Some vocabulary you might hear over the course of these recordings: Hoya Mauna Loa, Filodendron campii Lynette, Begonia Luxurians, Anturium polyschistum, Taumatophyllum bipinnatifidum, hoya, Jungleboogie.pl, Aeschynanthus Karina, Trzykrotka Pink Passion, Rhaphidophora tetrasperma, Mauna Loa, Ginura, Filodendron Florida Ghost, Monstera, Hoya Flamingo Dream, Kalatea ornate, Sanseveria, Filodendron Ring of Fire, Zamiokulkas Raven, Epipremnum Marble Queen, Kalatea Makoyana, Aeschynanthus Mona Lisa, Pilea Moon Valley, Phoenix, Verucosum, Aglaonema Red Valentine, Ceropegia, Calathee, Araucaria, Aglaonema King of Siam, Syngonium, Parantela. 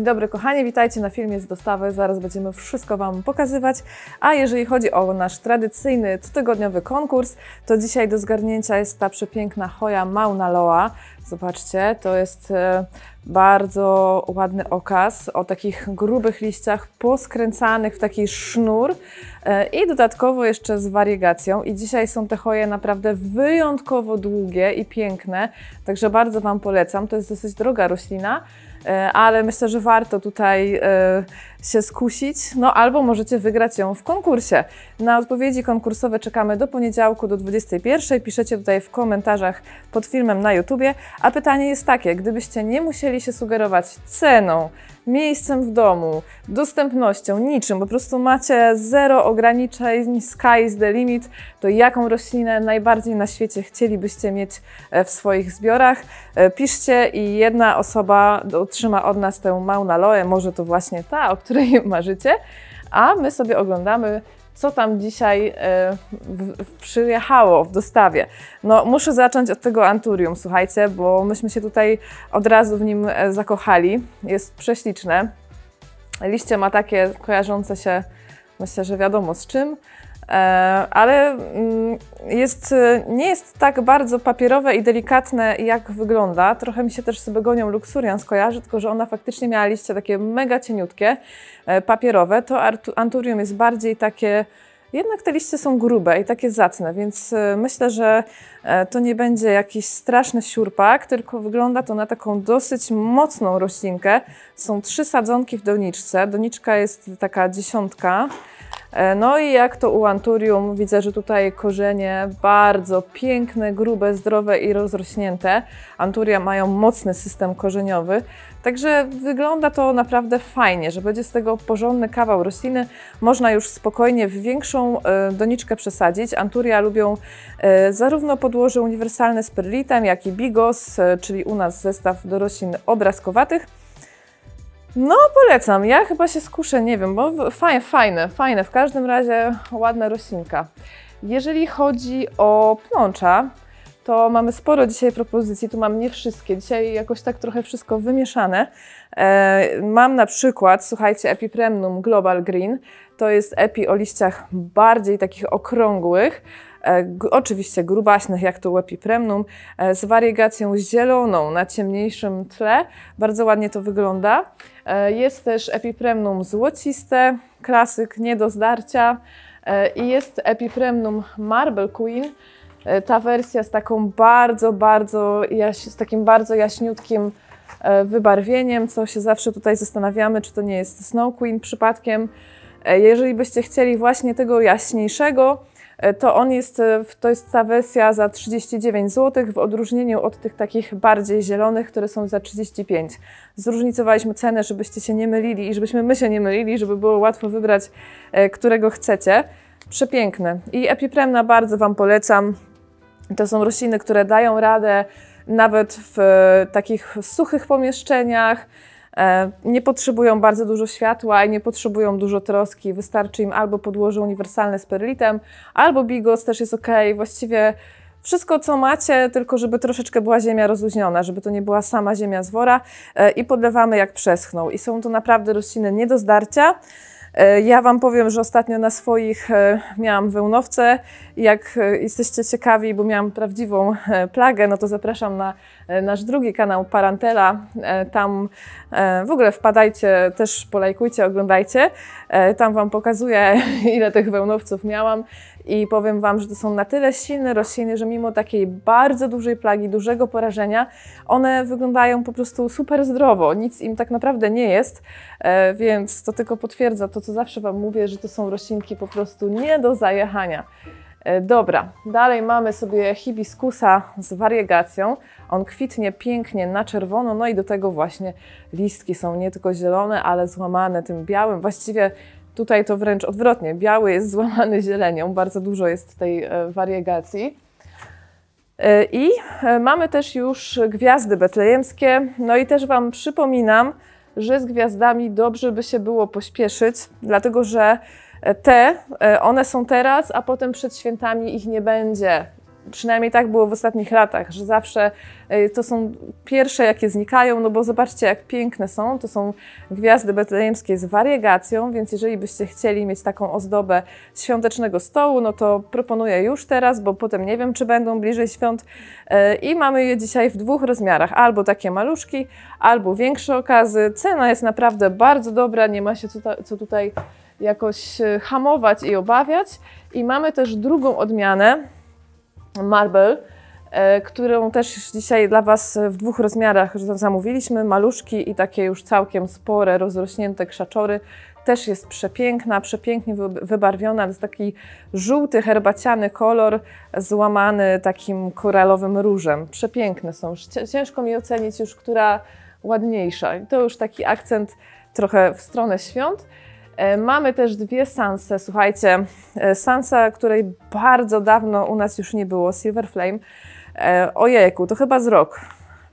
Dzień dobry kochani, witajcie na filmie z dostawy, zaraz będziemy wszystko Wam pokazywać. A jeżeli chodzi o nasz tradycyjny, cotygodniowy konkurs, to dzisiaj do zgarnięcia jest ta przepiękna Hoya Mauna Loa. Zobaczcie, to jest bardzo ładny okaz o takich grubych liściach poskręcanych w taki sznur i dodatkowo jeszcze z wariegacją. I dzisiaj są te hoje naprawdę wyjątkowo długie i piękne, także bardzo Wam polecam. To jest dosyć droga roślina, ale myślę, że warto tutaj się skusić, no albo możecie wygrać ją w konkursie. Na odpowiedzi konkursowe czekamy do poniedziałku do 21:00. Piszecie tutaj w komentarzach pod filmem na YouTubie. A pytanie jest takie, gdybyście nie musieli się sugerować ceną, miejscem w domu, dostępnością, niczym, po prostu macie zero ograniczeń, sky is the limit, to jaką roślinę najbardziej na świecie chcielibyście mieć w swoich zbiorach? Piszcie i jedna osoba otrzyma od nas tę Mauna Loę, może to właśnie ta, o której marzycie, a my sobie oglądamy, co tam dzisiaj przyjechało w dostawie. No, muszę zacząć od tego anturium, słuchajcie, bo myśmy się tutaj od razu w nim zakochali. Jest prześliczne. Liście ma takie kojarzące się, myślę, że wiadomo z czym, ale nie jest tak bardzo papierowe i delikatne, jak wygląda. Trochę mi się też z Begonią Luxurians kojarzy, tylko że ona faktycznie miała liście takie mega cieniutkie, papierowe. To anturium jest bardziej takie, jednak te liście są grube i takie zacne, więc myślę, że to nie będzie jakiś straszny siurpak, tylko wygląda to na taką dosyć mocną roślinkę. Są 3 sadzonki w doniczce. Doniczka jest taka 10. No i jak to u anturium, widzę, że tutaj korzenie bardzo piękne, grube, zdrowe i rozrośnięte. Anturia mają mocny system korzeniowy, także wygląda to naprawdę fajnie, że będzie z tego porządny kawał rośliny. Można już spokojnie w większą doniczkę przesadzić. Anturia lubią zarówno podłoże uniwersalne z perlitem, jak i bigos, czyli u nas zestaw do roślin obrazkowatych. No, polecam. Ja chyba się skuszę, nie wiem, bo fajne, w każdym razie ładna roślinka. Jeżeli chodzi o pnącza, to mamy sporo dzisiaj propozycji, tu mam nie wszystkie, dzisiaj jakoś tak trochę wszystko wymieszane. Mam na przykład, słuchajcie, Epipremnum Global Green, to jest epi o liściach bardziej takich okrągłych, oczywiście grubaśnych, jak to u Epipremnum, z wariegacją zieloną na ciemniejszym tle. Bardzo ładnie to wygląda. Jest też Epipremnum złociste, klasyk nie do zdarcia. I jest Epipremnum Marble Queen. Ta wersja z taką z takim bardzo jaśniutkim wybarwieniem, co się zawsze tutaj zastanawiamy, czy to nie jest Snow Queen przypadkiem. Jeżeli byście chcieli właśnie tego jaśniejszego, to to jest ta wersja za 39 zł, w odróżnieniu od tych takich bardziej zielonych, które są za 35. Zróżnicowaliśmy cenę, żebyście się nie mylili i żebyśmy my się nie mylili, żeby było łatwo wybrać, którego chcecie. Przepiękne. I Epipremna bardzo Wam polecam. To są rośliny, które dają radę nawet w takich suchych pomieszczeniach. Nie potrzebują bardzo dużo światła i nie potrzebują dużo troski. Wystarczy im albo podłoże uniwersalne z perlitem, albo bigos też jest ok. Właściwie wszystko, co macie, tylko żeby troszeczkę była ziemia rozluźniona, żeby to nie była sama ziemia z wora. I podlewamy jak przeschną. I są to naprawdę rośliny nie do zdarcia. Ja Wam powiem, że ostatnio na swoich miałam wełnowce. Jak jesteście ciekawi, bo miałam prawdziwą plagę, no to zapraszam na nasz drugi kanał Parantela. Tam w ogóle wpadajcie, też polajkujcie, oglądajcie. Tam Wam pokazuję, ile tych wełnowców miałam. I powiem Wam, że to są na tyle silne rośliny, że mimo takiej bardzo dużej plagi, dużego porażenia, one wyglądają po prostu super zdrowo. Nic im tak naprawdę nie jest, więc to tylko potwierdza to, co zawsze Wam mówię, że to są roślinki po prostu nie do zajechania. Dobra, dalej mamy sobie hibiskusa z wariegacją. On kwitnie pięknie na czerwono, no i do tego właśnie listki są nie tylko zielone, ale złamane tym białym. Właściwie tutaj to wręcz odwrotnie, biały jest złamany zielenią, bardzo dużo jest tej wariegacji. I mamy też już gwiazdy betlejemskie, no i też Wam przypominam, że z gwiazdami dobrze by się było pośpieszyć, dlatego że one są teraz, a potem przed świętami ich nie będzie. Przynajmniej tak było w ostatnich latach, że zawsze to są pierwsze, jakie znikają, no bo zobaczcie, jak piękne są. To są gwiazdy betlejemskie z wariegacją, więc jeżeli byście chcieli mieć taką ozdobę świątecznego stołu, no to proponuję już teraz, bo potem nie wiem, czy będą bliżej świąt. I mamy je dzisiaj w dwóch rozmiarach, albo takie maluszki, albo większe okazy. Cena jest naprawdę bardzo dobra, nie ma się co tutaj jakoś hamować i obawiać. I mamy też drugą odmianę, Marble, którą też dzisiaj dla Was w dwóch rozmiarach zamówiliśmy. Maluszki i takie już całkiem spore, rozrośnięte krzaczory. Też jest przepiękna, przepięknie wybarwiona. To jest taki żółty, herbaciany kolor, złamany takim koralowym różem. Przepiękne są. Ciężko mi ocenić już, która ładniejsza. I to już taki akcent trochę w stronę świąt. Mamy też dwie Sanse, słuchajcie, Sansa, której bardzo dawno u nas już nie było, Silver Flame. Ojejku, to chyba z rok.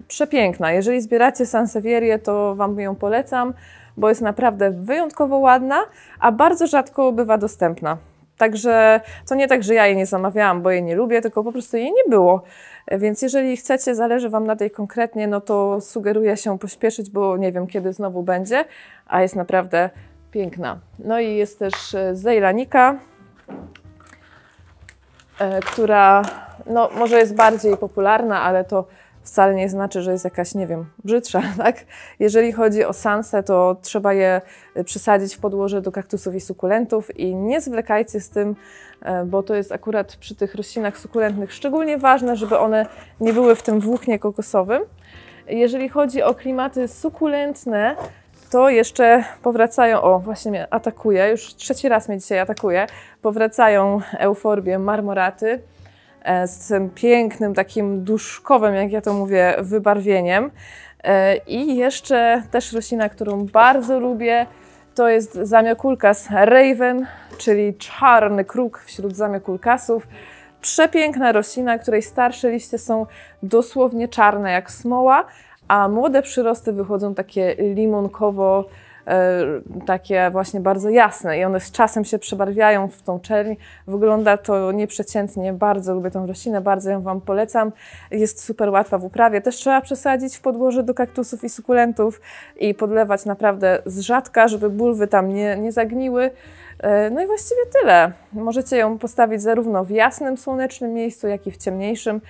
Przepiękna, jeżeli zbieracie Sansevierię, to Wam ją polecam, bo jest naprawdę wyjątkowo ładna, a bardzo rzadko bywa dostępna. Także to nie tak, że ja jej nie zamawiałam, bo jej nie lubię, tylko po prostu jej nie było. Więc jeżeli chcecie, zależy Wam na tej konkretnie, no to sugeruję się pośpieszyć, bo nie wiem, kiedy znowu będzie, a jest naprawdę piękna. No i jest też Zejlanika, która no, może jest bardziej popularna, ale to wcale nie znaczy, że jest jakaś, nie wiem, brzydsza, tak? Jeżeli chodzi o sansę, to trzeba je przysadzić w podłoże do kaktusów i sukulentów i nie zwlekajcie z tym, bo to jest akurat przy tych roślinach sukulentnych szczególnie ważne, żeby one nie były w tym włóknie kokosowym. Jeżeli chodzi o klimaty sukulentne, to jeszcze powracają, o właśnie mnie atakuje, już trzeci raz mnie dzisiaj atakuje, powracają euforbie marmoraty z tym pięknym takim duszkowym, jak ja to mówię, wybarwieniem. I jeszcze też roślina, którą bardzo lubię, to jest Zamiokulkas Raven, czyli czarny kruk wśród zamiokulkasów. Przepiękna roślina, której starsze liście są dosłownie czarne jak smoła, a młode przyrosty wychodzą takie limonkowo, takie właśnie bardzo jasne i one z czasem się przebarwiają w tą czerń. Wygląda to nieprzeciętnie, bardzo lubię tą roślinę, bardzo ją Wam polecam. Jest super łatwa w uprawie, też trzeba przesadzić w podłoże do kaktusów i sukulentów i podlewać naprawdę z rzadka, żeby bulwy tam nie zagniły. No i właściwie tyle. Możecie ją postawić zarówno w jasnym, słonecznym miejscu, jak i w ciemniejszym.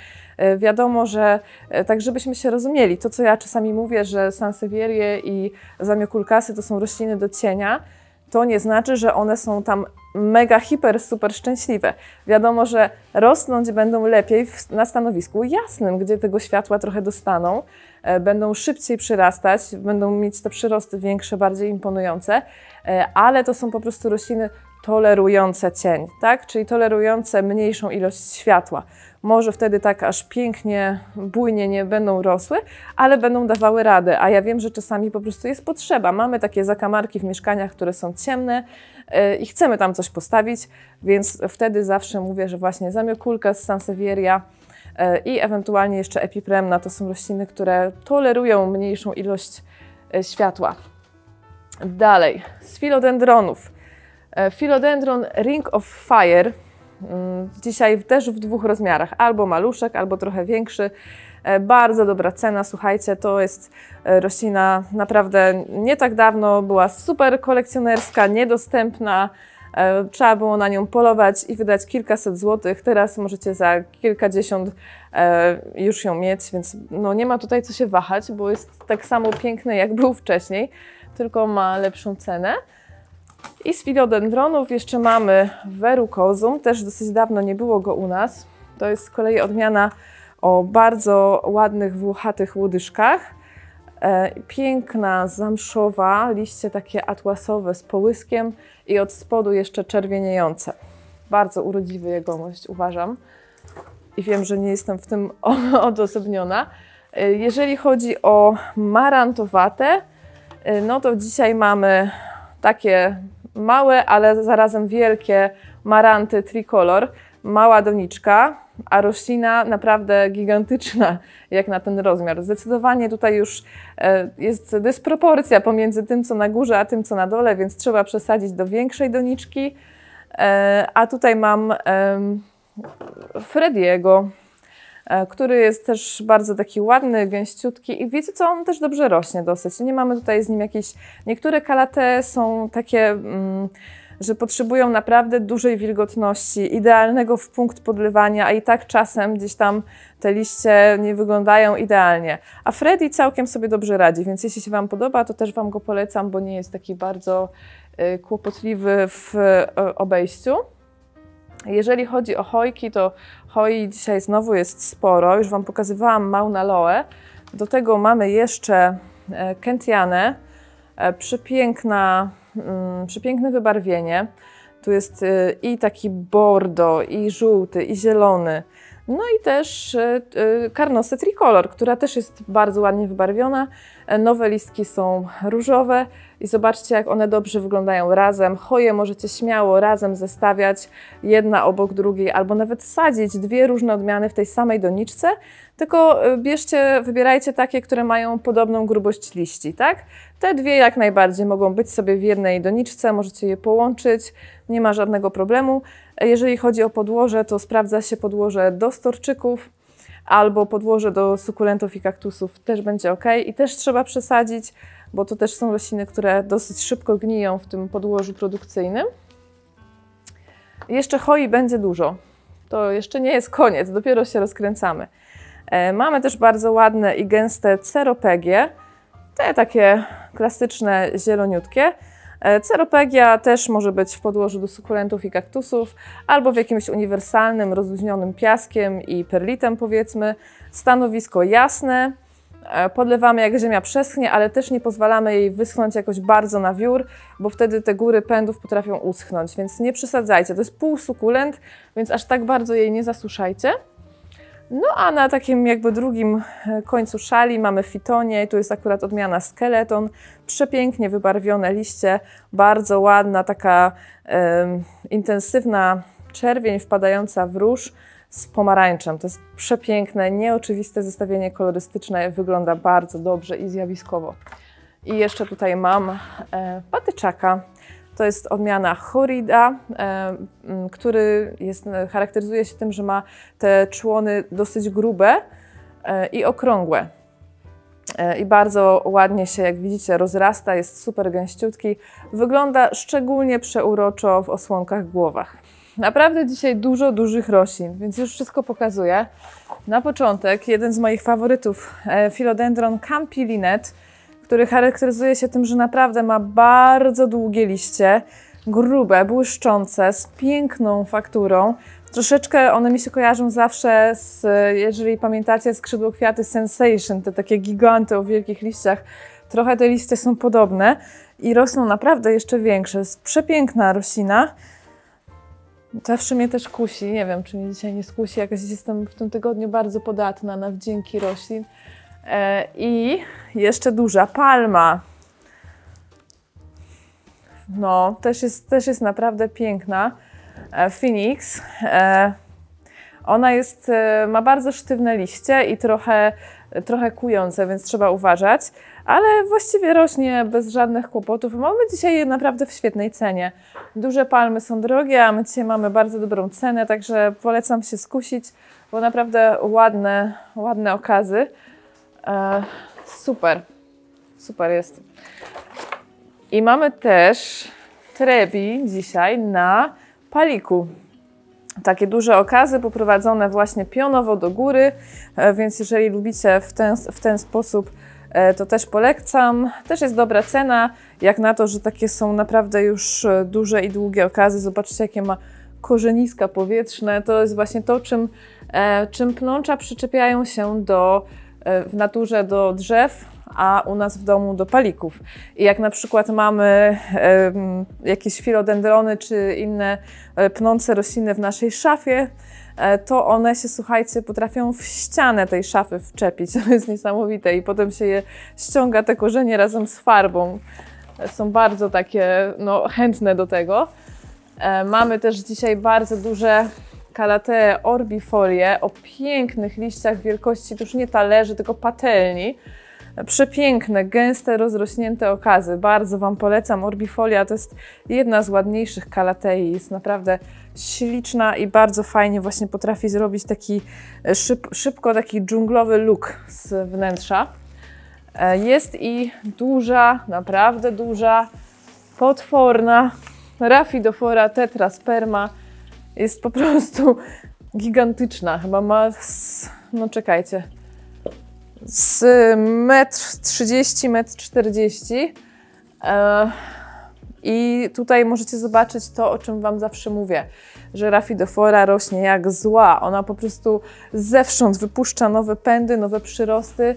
Wiadomo, że tak żebyśmy się rozumieli, to co ja czasami mówię, że sansevierie i zamiokulkasy to są rośliny do cienia, to nie znaczy, że one są tam mega, hiper, super szczęśliwe. Wiadomo, że rosnąć będą lepiej na stanowisku jasnym, gdzie tego światła trochę dostaną, będą szybciej przyrastać, będą mieć te przyrosty większe, bardziej imponujące, ale to są po prostu rośliny tolerujące cień, tak? Czyli tolerujące mniejszą ilość światła. Może wtedy tak aż pięknie, bujnie nie będą rosły, ale będą dawały radę. A ja wiem, że czasami po prostu jest potrzeba. Mamy takie zakamarki w mieszkaniach, które są ciemne i chcemy tam coś postawić, więc wtedy zawsze mówię, że właśnie Zamiokulkas, Sansevieria i ewentualnie jeszcze Epipremna to są rośliny, które tolerują mniejszą ilość światła. Dalej, z filodendronów. Filodendron Ring of Fire, dzisiaj też w dwóch rozmiarach, albo maluszek, albo trochę większy. Bardzo dobra cena, słuchajcie, to jest roślina naprawdę nie tak dawno, była super kolekcjonerska, niedostępna, trzeba było na nią polować i wydać kilkaset złotych, teraz możecie za kilkadziesiąt już ją mieć, więc no nie ma tutaj co się wahać, bo jest tak samo piękny jak był wcześniej, tylko ma lepszą cenę. I z filodendronów jeszcze mamy Verucosum, też dosyć dawno nie było go u nas. To jest z kolei odmiana o bardzo ładnych, włochatych łodyżkach. Piękna, zamszowa, liście takie atłasowe z połyskiem i od spodu jeszcze czerwieniejące. Bardzo urodziwy jegomość, uważam. I wiem, że nie jestem w tym odosobniona. Jeżeli chodzi o marantowate, no to dzisiaj mamy takie małe, ale zarazem wielkie maranty tricolor, mała doniczka, a roślina naprawdę gigantyczna jak na ten rozmiar. Zdecydowanie tutaj już jest dysproporcja pomiędzy tym, co na górze, a tym, co na dole, więc trzeba przesadzić do większej doniczki. A tutaj mam Frediego, który jest też bardzo taki ładny, gęściutki i wiecie co, on też dobrze rośnie dosyć. Nie mamy tutaj z nim jakichś... Niektóre kalate są takie, że potrzebują naprawdę dużej wilgotności, idealnego w punkt podlewania, a i tak czasem gdzieś tam te liście nie wyglądają idealnie. A Freddy całkiem sobie dobrze radzi, więc jeśli się Wam podoba, to też Wam go polecam, bo nie jest taki bardzo kłopotliwy w obejściu. Jeżeli chodzi o hojki, to hoi dzisiaj znowu jest sporo. Już Wam pokazywałam Mauna Loe. Do tego mamy jeszcze Kentianę. Przepiękne wybarwienie. Tu jest i taki bordo, i żółty, i zielony. No i też karnosy tricolor, która też jest bardzo ładnie wybarwiona. Nowe listki są różowe i zobaczcie, jak one dobrze wyglądają razem. Hoje możecie śmiało razem zestawiać, jedna obok drugiej, albo nawet sadzić dwie różne odmiany w tej samej doniczce, tylko wybierajcie takie, które mają podobną grubość liści, tak? Te dwie jak najbardziej mogą być sobie w jednej doniczce, możecie je połączyć, nie ma żadnego problemu. Jeżeli chodzi o podłoże, to sprawdza się podłoże do storczyków, albo podłoże do sukulentów i kaktusów też będzie ok. I też trzeba przesadzić, bo to też są rośliny, które dosyć szybko gniją w tym podłożu produkcyjnym. Jeszcze hoi będzie dużo. To jeszcze nie jest koniec, dopiero się rozkręcamy. Mamy też bardzo ładne i gęste ceropegie. Te takie klasyczne, zieloniutkie. Ceropegia też może być w podłożu do sukulentów i kaktusów, albo w jakimś uniwersalnym, rozluźnionym piaskiem i perlitem, powiedzmy. Stanowisko jasne, podlewamy jak ziemia przeschnie, ale też nie pozwalamy jej wyschnąć jakoś bardzo na wiór, bo wtedy te góry pędów potrafią uschnąć, więc nie przesadzajcie. To jest pół sukulent, więc aż tak bardzo jej nie zasuszajcie. No a na takim jakby drugim końcu szali mamy fitonię, tu jest akurat odmiana skeleton, przepięknie wybarwione liście, bardzo ładna, taka intensywna czerwień wpadająca w róż z pomarańczem. To jest przepiękne, nieoczywiste zestawienie kolorystyczne, wygląda bardzo dobrze i zjawiskowo. I jeszcze tutaj mam patyczaka. To jest odmiana Horrida, który charakteryzuje się tym, że ma te człony dosyć grube i okrągłe. I bardzo ładnie się, jak widzicie, rozrasta, jest super gęściutki. Wygląda szczególnie przeuroczo w osłonkach głowach. Naprawdę dzisiaj dużo dużych roślin, więc już wszystko pokazuję. Na początek jeden z moich faworytów, Filodendron campii Lynette, który charakteryzuje się tym, że naprawdę ma bardzo długie liście, grube, błyszczące, z piękną fakturą. Troszeczkę one mi się kojarzą zawsze z, jeżeli pamiętacie, skrzydłokwiaty Sensation, te takie giganty o wielkich liściach. Trochę te liście są podobne i rosną naprawdę jeszcze większe. Jest przepiękna roślina. Zawsze mnie też kusi, nie wiem, czy mnie dzisiaj nie skusi, jakaś jestem w tym tygodniu bardzo podatna na wdzięki roślin. I jeszcze duża palma. No, też jest naprawdę piękna. Phoenix. Ona ma bardzo sztywne liście i trochę kujące, więc trzeba uważać. Ale właściwie rośnie bez żadnych kłopotów. Mamy dzisiaj je naprawdę w świetnej cenie. Duże palmy są drogie, a my dzisiaj mamy bardzo dobrą cenę, także polecam się skusić, bo naprawdę ładne okazy. Super jest. I mamy też trebi dzisiaj na paliku. Takie duże okazy poprowadzone właśnie pionowo do góry, więc jeżeli lubicie w ten sposób, to też polecam. Też jest dobra cena, jak na to, że takie są naprawdę już duże i długie okazy. Zobaczcie, jakie ma korzeniska powietrzne. To jest właśnie to, czym pnącza przyczepiają się w naturze do drzew, a u nas w domu do palików. I jak na przykład mamy jakieś filodendrony czy inne pnące rośliny w naszej szafie, to one się, słuchajcie, potrafią w ścianę tej szafy wczepić. To jest niesamowite i potem się je ściąga te korzenie razem z farbą. Są bardzo takie chętne do tego. Mamy też dzisiaj bardzo duże Kalatea Orbifolie o pięknych liściach wielkości, to już nie talerzy, tylko patelni. Przepiękne, gęste, rozrośnięte okazy. Bardzo Wam polecam. Orbifolia to jest jedna z ładniejszych kalatei. Jest naprawdę śliczna i bardzo fajnie właśnie potrafi zrobić taki szybko taki dżunglowy look z wnętrza. Jest i duża, naprawdę duża, potworna Rhaphidophora tetrasperma. Jest po prostu gigantyczna. Chyba ma... no czekajcie... z 1,30 m, 1,40 m. I tutaj możecie zobaczyć to, o czym Wam zawsze mówię, że Rhaphidophora rośnie jak zła. Ona po prostu zewsząd wypuszcza nowe pędy, nowe przyrosty.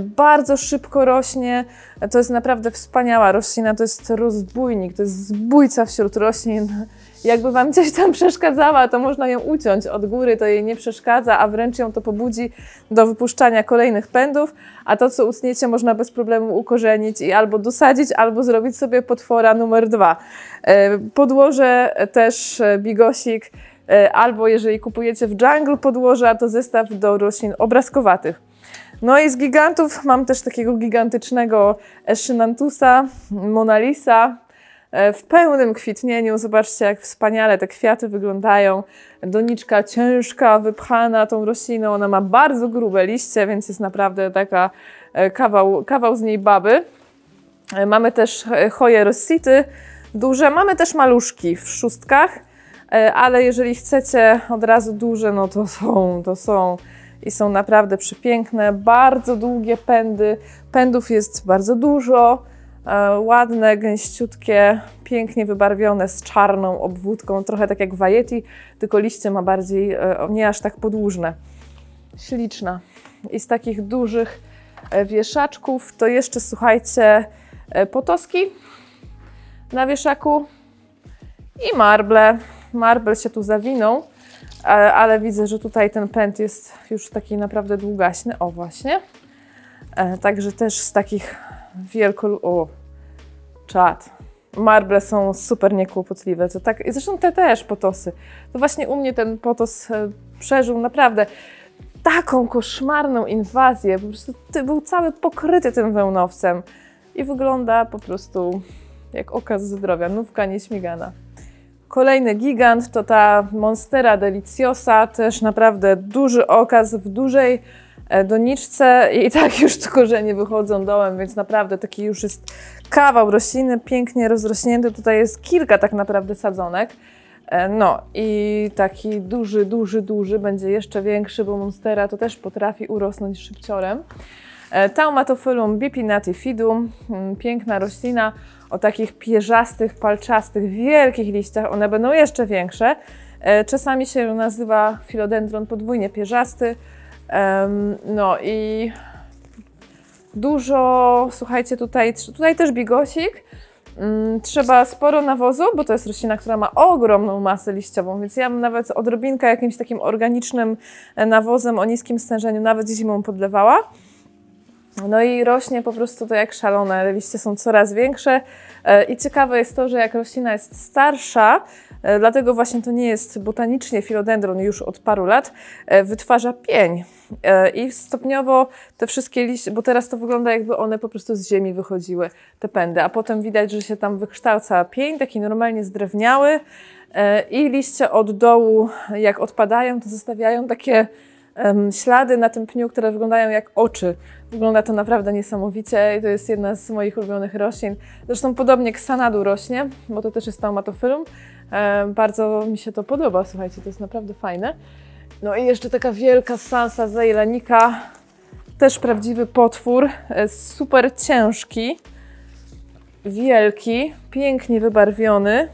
Bardzo szybko rośnie. To jest naprawdę wspaniała roślina. To jest rozbójnik, to jest zbójca wśród roślin. Jakby Wam gdzieś tam przeszkadzała, to można ją uciąć od góry, to jej nie przeszkadza, a wręcz ją to pobudzi do wypuszczania kolejnych pędów, a to, co utniecie, można bez problemu ukorzenić i albo dosadzić, albo zrobić sobie potwora numer 2. Podłoże też bigosik, albo jeżeli kupujecie w jungle podłoża, to zestaw do roślin obrazkowatych. No i z gigantów mam też takiego gigantycznego Aeschynanthusa Mona Lisa, w pełnym kwitnieniu. Zobaczcie, jak wspaniale te kwiaty wyglądają. Doniczka ciężka, wypchana tą rośliną. Ona ma bardzo grube liście, więc jest naprawdę taka kawał z niej baby. Mamy też Hoje rossity duże. Mamy też maluszki w szóstkach, ale jeżeli chcecie od razu duże, no to są, i są naprawdę przepiękne. Bardzo długie pędy. Pędów jest bardzo dużo. Ładne, gęściutkie, pięknie wybarwione, z czarną obwódką, trochę tak jak wajeti, tylko liście ma bardziej, nie aż tak podłużne. Śliczna. I z takich dużych wieszaczków to jeszcze, słuchajcie, potoski na wieszaku i marble. Marble się tu zawinął, ale widzę, że tutaj ten pęd jest już taki naprawdę długaśny. O, właśnie. Także też z takich O, czad. Marble są super niekłopotliwe. To tak, zresztą te też potosy. To właśnie u mnie ten potos przeżył naprawdę taką koszmarną inwazję. Po prostu był cały pokryty tym wełnowcem. I wygląda po prostu jak okaz zdrowia. Nówka nieśmigana. Kolejny gigant to ta Monstera Deliciosa. Też naprawdę duży okaz w dużej doniczce i tak już te korzenie wychodzą dołem, więc naprawdę taki już jest kawał rośliny, pięknie rozrośnięty. Tutaj jest kilka tak naprawdę sadzonek. No i taki duży będzie jeszcze większy, bo Monstera to też potrafi urosnąć szybciorem. Taumatophyllum bipinnatifidum, piękna roślina o takich pierzastych, palczastych, wielkich liściach. One będą jeszcze większe. Czasami się ją nazywa filodendron podwójnie pierzasty. No i dużo, słuchajcie, tutaj też bigosik. Trzeba sporo nawozu, bo to jest roślina, która ma ogromną masę liściową, więc ja bym nawet odrobinkę jakimś takim organicznym nawozem o niskim stężeniu nawet zimą podlewała. No i rośnie po prostu to jak szalone, liście są coraz większe i ciekawe jest to, że jak roślina jest starsza, dlatego właśnie to nie jest botanicznie filodendron już od paru lat, wytwarza pień i stopniowo te wszystkie liście, bo teraz to wygląda, jakby one po prostu z ziemi wychodziły, te pędy, a potem widać, że się tam wykształca pień, taki normalnie zdrewniały i liście od dołu, jak odpadają, to zostawiają takie ślady na tym pniu, które wyglądają jak oczy. Wygląda to naprawdę niesamowicie i to jest jedna z moich ulubionych roślin. Zresztą podobnie ksanadu rośnie, bo to też jest taumatofylum. Bardzo mi się to podoba, słuchajcie, to jest naprawdę fajne. No i jeszcze taka wielka sansa zejlanika, też prawdziwy potwór, super ciężki, wielki, pięknie wybarwiony.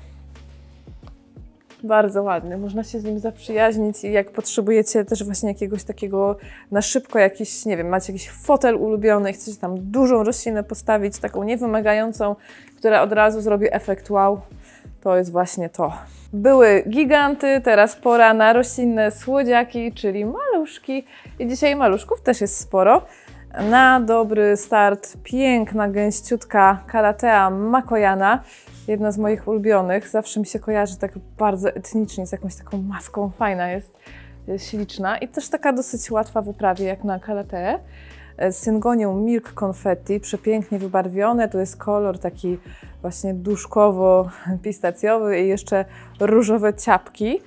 Bardzo ładny, można się z nim zaprzyjaźnić i jak potrzebujecie też właśnie jakiegoś takiego na szybko jakiś, nie wiem, macie jakiś fotel ulubiony i chcecie tam dużą roślinę postawić, taką niewymagającą, która od razu zrobi efekt wow, to jest właśnie to. Były giganty, teraz pora na roślinne słodziaki, czyli maluszki i dzisiaj maluszków też jest sporo. Na dobry start piękna, gęściutka Kalatea Makoyana, jedna z moich ulubionych. Zawsze mi się kojarzy tak bardzo etnicznie, z jakąś taką maską. Fajna jest, śliczna i też taka dosyć łatwa w uprawie jak na Kalateę. Syngonium milk confetti, przepięknie wybarwione, to jest kolor taki właśnie duszkowo-pistacjowy i jeszcze różowe ciapki.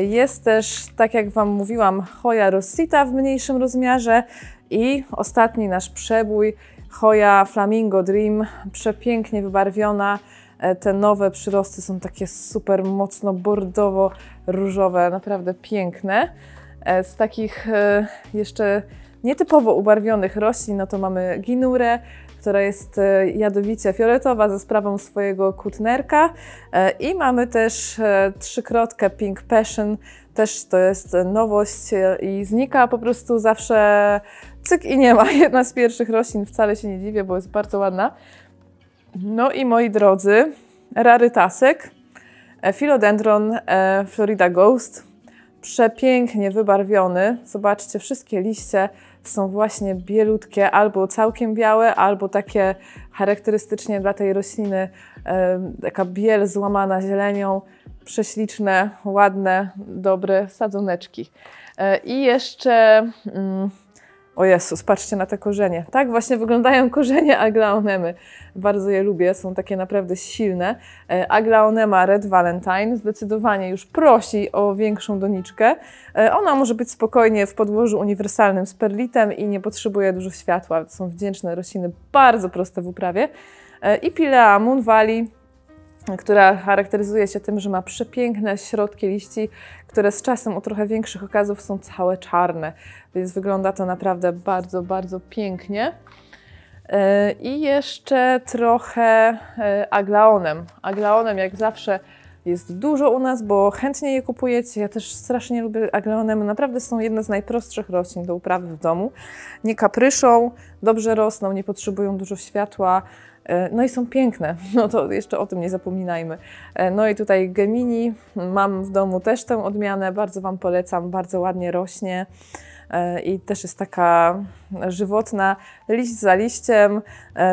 Jest też, tak jak Wam mówiłam, Hoya rossita w mniejszym rozmiarze i ostatni nasz przebój, Hoya Flamingo Dream, przepięknie wybarwiona. Te nowe przyrosty są takie super mocno bordowo-różowe, naprawdę piękne. Z takich jeszcze nietypowo ubarwionych roślin, no to mamy Ginurę, która jest jadowicie fioletowa za sprawą swojego kutnerka. I mamy też trzykrotkę Pink Passion, też to jest nowość i znika po prostu zawsze cyk i nie ma. Jedna z pierwszych roślin, wcale się nie dziwię, bo jest bardzo ładna. No i moi drodzy, rarytasek, Filodendron Florida Ghost, przepięknie wybarwiony. Zobaczcie, wszystkie liście są właśnie bielutkie, albo całkiem białe, albo takie charakterystycznie dla tej rośliny, taka biel złamana zielenią, prześliczne, ładne, dobre sadzoneczki. I jeszcze... O Jezus, patrzcie na te korzenie. Tak właśnie wyglądają korzenie Aglaonemy. Bardzo je lubię, są takie naprawdę silne. Aglaonema Red Valentine zdecydowanie już prosi o większą doniczkę. Ona może być spokojnie w podłożu uniwersalnym z perlitem i nie potrzebuje dużo światła. Są wdzięczne rośliny, bardzo proste w uprawie. I Pilea Moon Valley, która charakteryzuje się tym, że ma przepiękne środki liści, które z czasem u trochę większych okazów są całe czarne, więc wygląda to naprawdę bardzo, bardzo pięknie. I jeszcze trochę aglaonem. Aglaonem jak zawsze jest dużo u nas, bo chętnie je kupujecie. Ja też strasznie lubię aglaonemy. Naprawdę są jedne z najprostszych roślin do uprawy w domu. Nie kapryszą, dobrze rosną, nie potrzebują dużo światła. No i są piękne, no to jeszcze o tym nie zapominajmy. No i tutaj Gemini, mam w domu też tę odmianę, bardzo Wam polecam, bardzo ładnie rośnie i też jest taka żywotna, liść za liściem.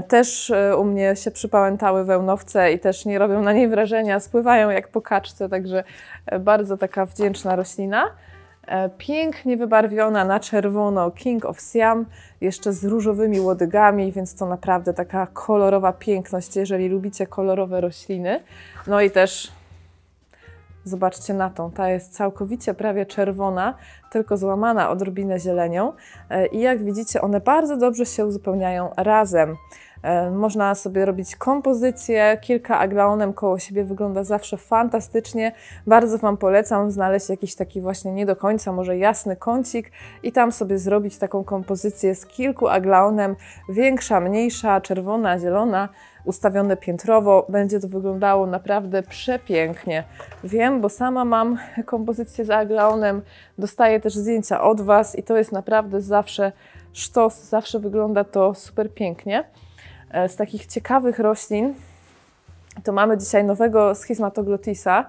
Też u mnie się przypałętały wełnowce i też nie robią na niej wrażenia, spływają jak po kaczce, także bardzo taka wdzięczna roślina. Pięknie wybarwiona na czerwono King of Siam, jeszcze z różowymi łodygami, więc to naprawdę taka kolorowa piękność, jeżeli lubicie kolorowe rośliny. No i też zobaczcie na tą, ta jest całkowicie prawie czerwona, tylko złamana odrobinę zielenią i jak widzicie one bardzo dobrze się uzupełniają razem. Można sobie robić kompozycje, kilka aglaonem koło siebie wygląda zawsze fantastycznie. Bardzo Wam polecam znaleźć jakiś taki właśnie nie do końca może jasny kącik i tam sobie zrobić taką kompozycję z kilku aglaonem, większa, mniejsza, czerwona, zielona, ustawione piętrowo. Będzie to wyglądało naprawdę przepięknie. Wiem, bo sama mam kompozycję z aglaonem, dostaję też zdjęcia od Was i to jest naprawdę zawsze sztos, zawsze wygląda to super pięknie. Z takich ciekawych roślin to mamy dzisiaj nowego Schismatoglottisa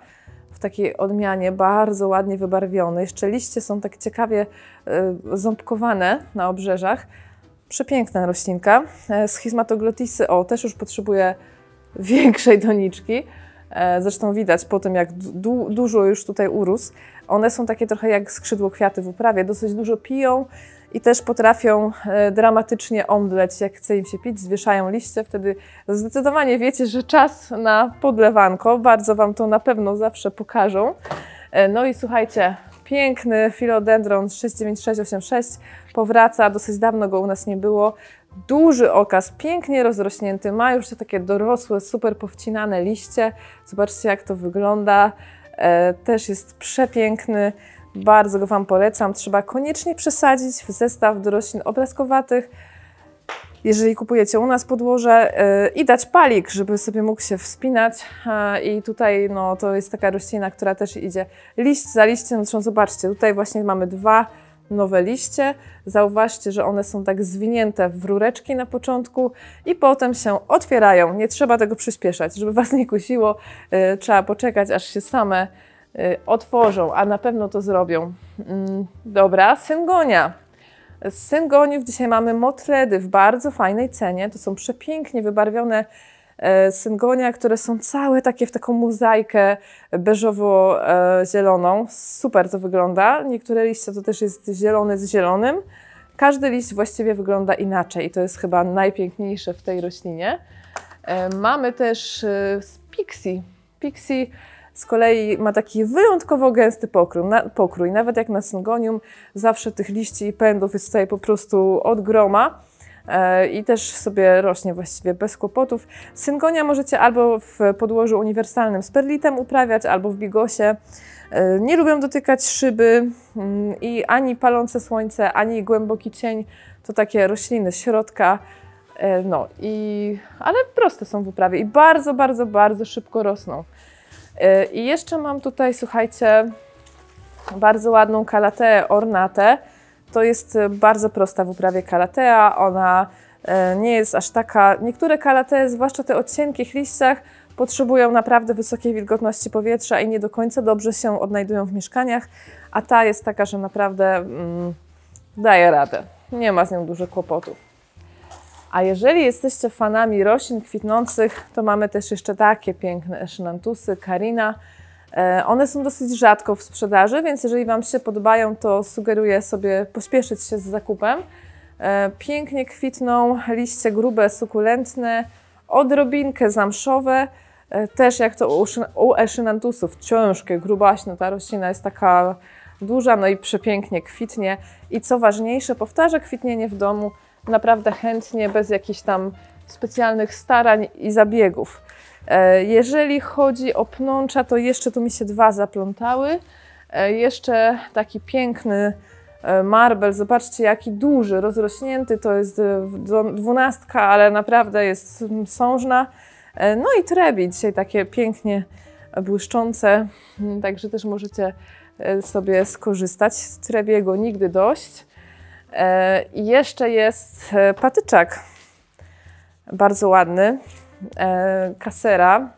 w takiej odmianie, bardzo ładnie wybarwiony. Jeszcze liście są tak ciekawie ząbkowane na obrzeżach. Przepiękna roślinka. Schismatoglottisy, o, też już potrzebuje większej doniczki. Zresztą widać po tym, jak dużo już tutaj urósł. One są takie trochę jak skrzydło kwiaty w uprawie, dosyć dużo piją. I też potrafią dramatycznie omdleć, jak chce im się pić, zwieszają liście, wtedy zdecydowanie wiecie, że czas na podlewanko, bardzo Wam to na pewno zawsze pokażą. No i słuchajcie, piękny Filodendron 69686 powraca, dosyć dawno go u nas nie było. Duży okaz, pięknie rozrośnięty, ma już te takie dorosłe, super powcinane liście. Zobaczcie jak to wygląda, też jest przepiękny. Bardzo go Wam polecam. Trzeba koniecznie przesadzić w zestaw do roślin obrazkowatych, jeżeli kupujecie u nas podłoże i dać palik, żeby sobie mógł się wspinać. I tutaj no, to jest taka roślina, która też idzie liść za liściem. Zresztą zobaczcie, tutaj właśnie mamy dwa nowe liście. Zauważcie, że one są tak zwinięte w rureczki na początku i potem się otwierają. Nie trzeba tego przyspieszać, żeby Was nie kusiło. Trzeba poczekać, aż się same otworzą, a na pewno to zrobią. Dobra, syngonia. Z syngoniów dzisiaj mamy motledy w bardzo fajnej cenie. To są przepięknie wybarwione syngonia, które są całe takie w taką mozaikę beżowo-zieloną. Super to wygląda. Niektóre liście to też jest zielone z zielonym. Każdy liść właściwie wygląda inaczej i to jest chyba najpiękniejsze w tej roślinie. Mamy też pixi. Pixi z kolei ma taki wyjątkowo gęsty pokrój. Nawet jak na syngonium, zawsze tych liści i pędów jest tutaj po prostu od groma. I też sobie rośnie właściwie bez kłopotów. Syngonia możecie albo w podłożu uniwersalnym z perlitem uprawiać, albo w bigosie. Nie lubią dotykać szyby i ani palące słońce, ani głęboki cień. To takie rośliny środka. No i... ale proste są w uprawie i bardzo, bardzo, bardzo szybko rosną. I jeszcze mam tutaj, słuchajcie, bardzo ładną Kalateę ornate. To jest bardzo prosta w uprawie kalatea, ona nie jest aż taka... Niektóre kalatee, zwłaszcza te o cienkich liściach, potrzebują naprawdę wysokiej wilgotności powietrza i nie do końca dobrze się odnajdują w mieszkaniach, a ta jest taka, że naprawdę daje radę. Nie ma z nią dużych kłopotów. A jeżeli jesteście fanami roślin kwitnących, to mamy też jeszcze takie piękne Aeschynanthusy Karina. One są dosyć rzadko w sprzedaży, więc jeżeli Wam się podobają, to sugeruję sobie pośpieszyć się z zakupem. Pięknie kwitną liście grube, sukulentne, odrobinkę zamszowe. Też jak to u Aeschynanthusów, ciężkie, grubaśne, ta roślina jest taka duża, no i przepięknie kwitnie. I co ważniejsze, powtarza kwitnienie w domu naprawdę chętnie, bez jakichś tam specjalnych starań i zabiegów. Jeżeli chodzi o pnącza, to jeszcze tu mi się dwa zaplątały. Jeszcze taki piękny marbel, zobaczcie jaki duży, rozrośnięty, to jest 12, ale naprawdę jest sążna. No i trebi, dzisiaj takie pięknie błyszczące, także też możecie sobie skorzystać z trebiego, nigdy dość. I jeszcze jest patyczak, bardzo ładny. Kasera,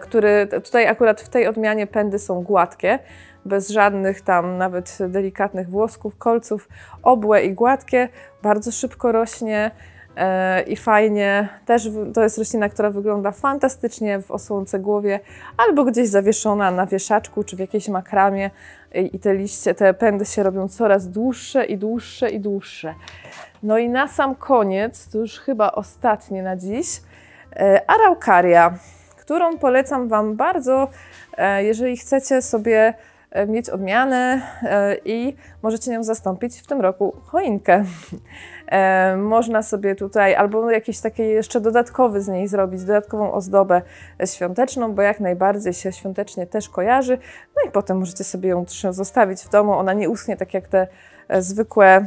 który tutaj akurat w tej odmianie pędy są gładkie, bez żadnych tam nawet delikatnych włosków, kolców, obłe i gładkie, bardzo szybko rośnie i fajnie. Też to jest roślina, która wygląda fantastycznie w osłonce głowie albo gdzieś zawieszona na wieszaczku czy w jakiejś makramie i te liście, te pędy się robią coraz dłuższe i dłuższe i dłuższe. No i na sam koniec, to już chyba ostatnie na dziś, Araucaria, którą polecam Wam bardzo, jeżeli chcecie sobie mieć odmianę i możecie nią zastąpić w tym roku choinkę. Można sobie tutaj albo jakiś taki jeszcze dodatkowy z niej zrobić, dodatkową ozdobę świąteczną, bo jak najbardziej się świątecznie też kojarzy. No i potem możecie sobie ją zostawić w domu, ona nie uschnie tak jak te zwykłe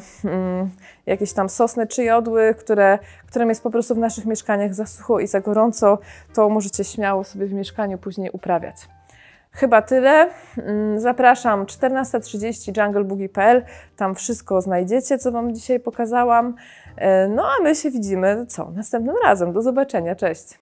jakieś tam sosny czy jodły, którym jest po prostu w naszych mieszkaniach za sucho i za gorąco, to możecie śmiało sobie w mieszkaniu później uprawiać. Chyba tyle. Zapraszam 14:30 jungleboogie.pl. Tam wszystko znajdziecie, co Wam dzisiaj pokazałam. No a my się widzimy, co, następnym razem. Do zobaczenia, cześć!